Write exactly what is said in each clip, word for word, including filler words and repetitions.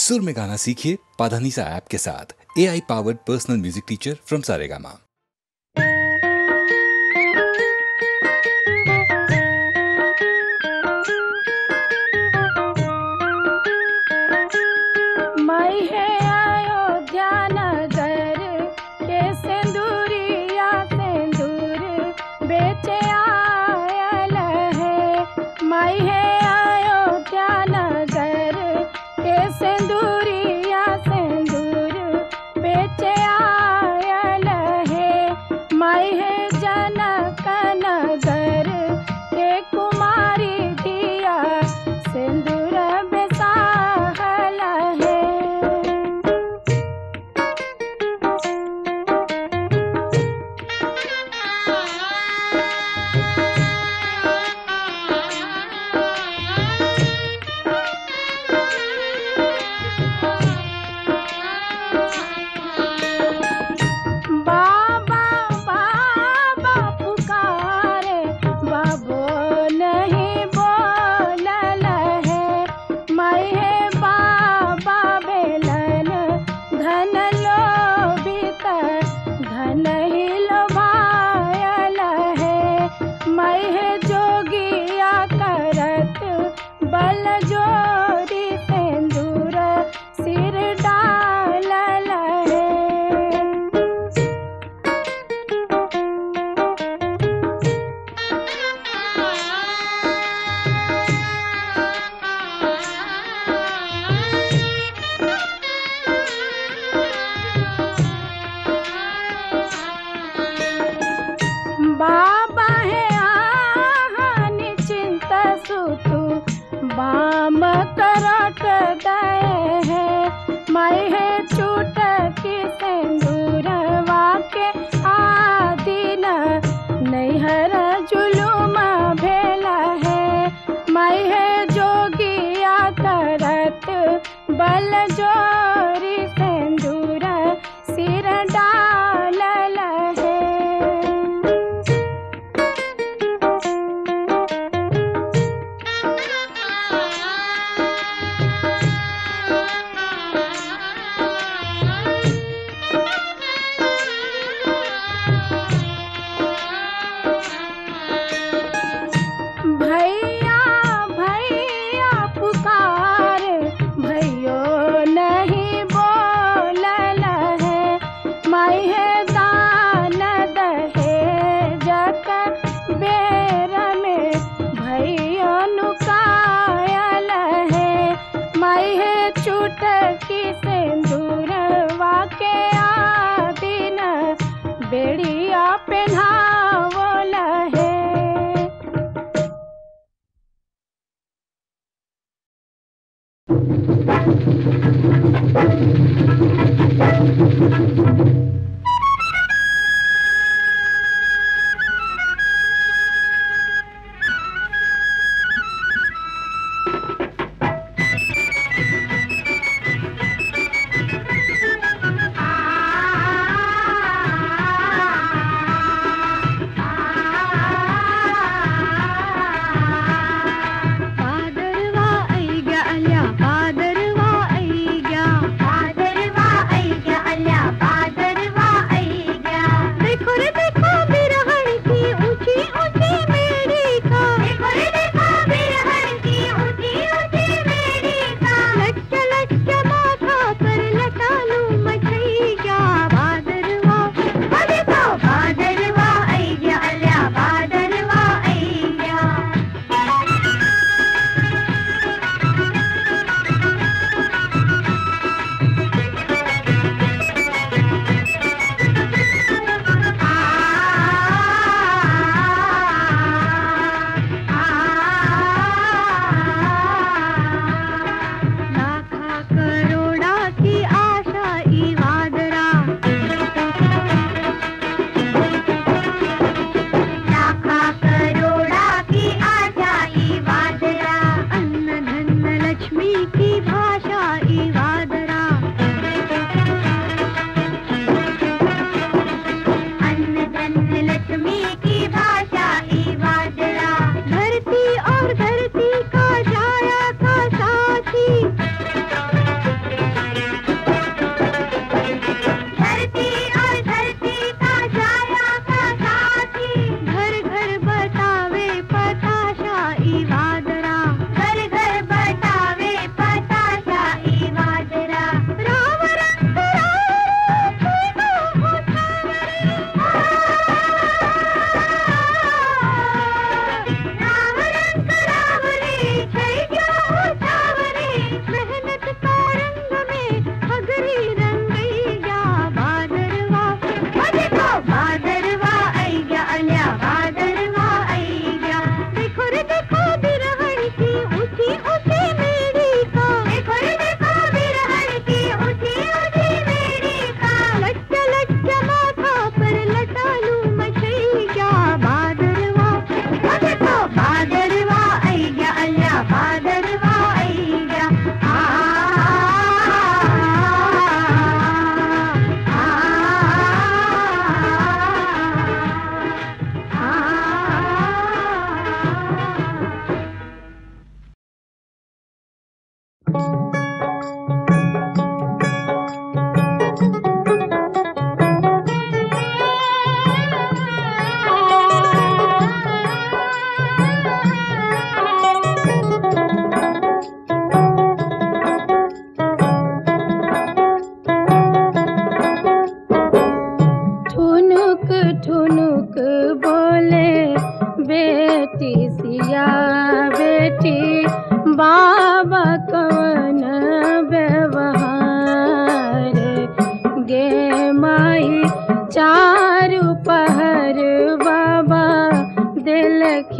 सुर में गाना सीखिए पाधानीसा ऐप के साथ। A I powered personal music teacher from Saregama.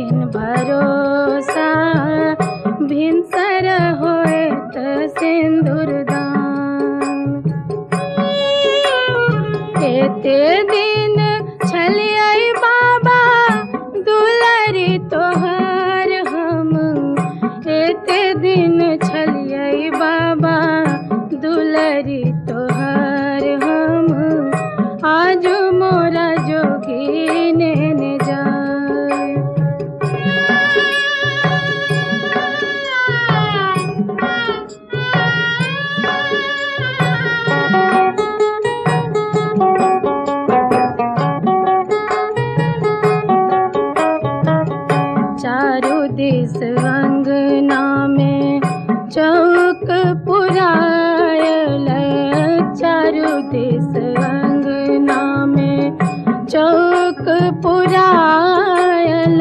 किन भरोसा भिनसर होए त सिंदूर दान। एते दिन छलिया बाबा दुलारी तोहार हम, एते दिन छलिया बाबा दुलारी तोहार हम। आज मोरा जोगी ने दिस अंगना में चौक पुरायल, चारू दिस अंगना में चौक पुरायल।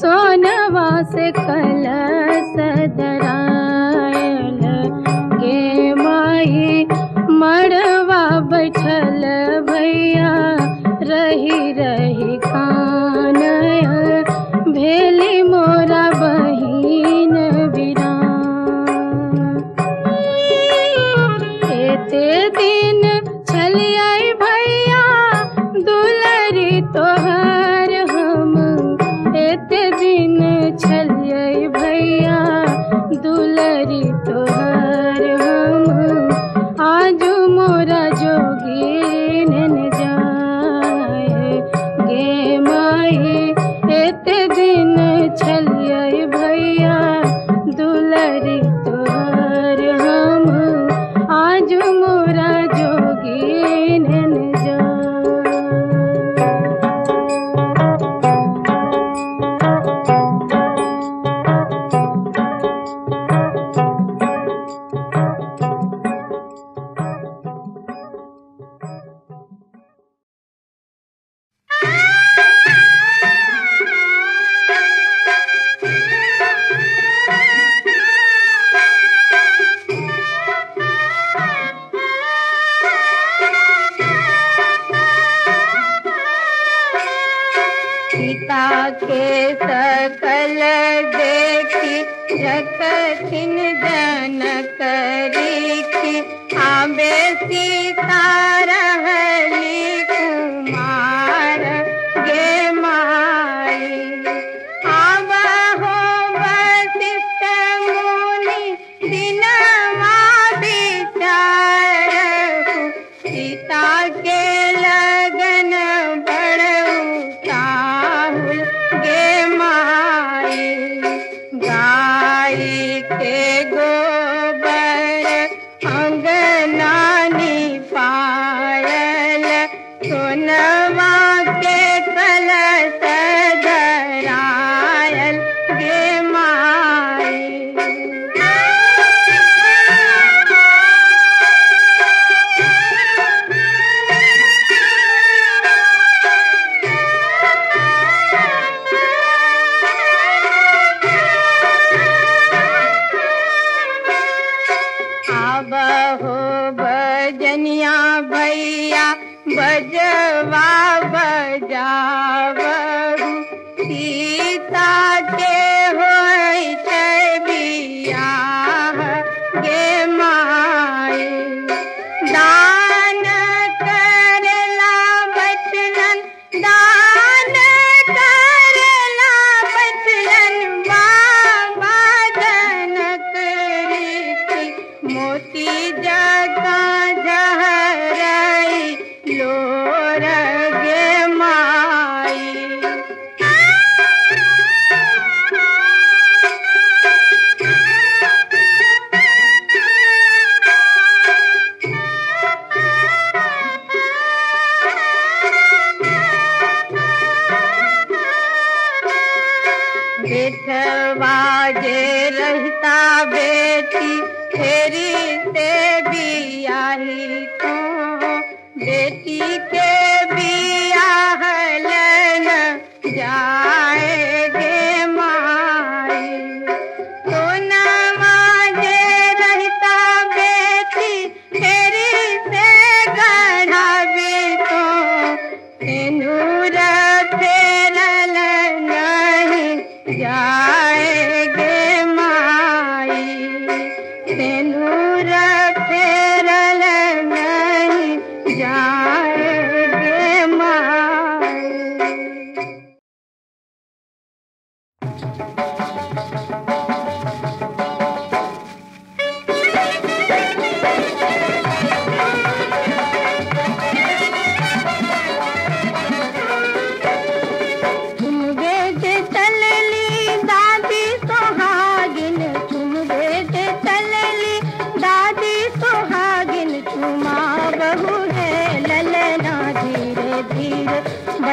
सोनवा से कलश धरायल, गे माई मड़वा बैठल भैया रही रही कान। भेली मोरा बहिन बिरान, एते दिन छलिया भैया दुलारी तोहार हम, एते दिन छलिया भैया दुलारी तोहार हम। आज मोरा जोगी ने जाए, गे माई एते दिन छलिया भैया दुलारी तोहार हम। आज मोरा जोगी ने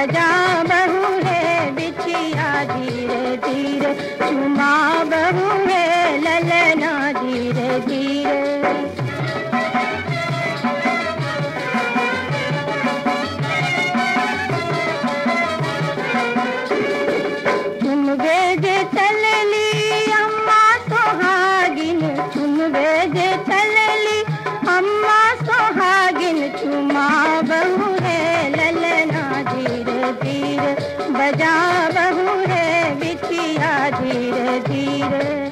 बजा बहू रे बिछिया धीरे धीरे, चुमा बहू रे ललना धीरे धीरे। चुन बेज तलली अम्मा सुहागिन, चुन बेज तलली अम्मा सुहागिन, चुमा बहू बजा बहू रे बिछिया धीरे धीरे।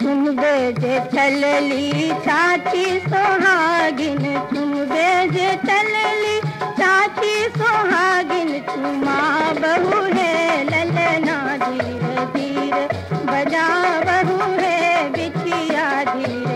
चुन बेजे चलली चाची सोहागिन, चुन बेजे चलली चाची सोहागिन, चुमा बहू रे ललना धीरे धीरे, बजा बहू रे बिछिया धीरे धीरे।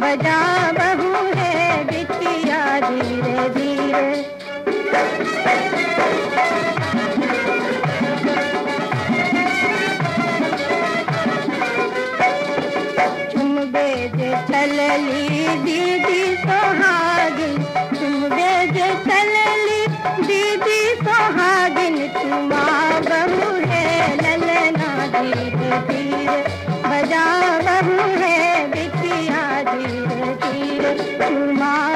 बजा बहू रे बिछिया धीरे धीरे। चुन बेज चलली दीदी सोहागिन, चुन बेज चलली दीदी सोहागिन, चुमा बहू रे ललना धीरे धीरे, बजा बहू रे बिछिया धीरे धीरे, चुमा।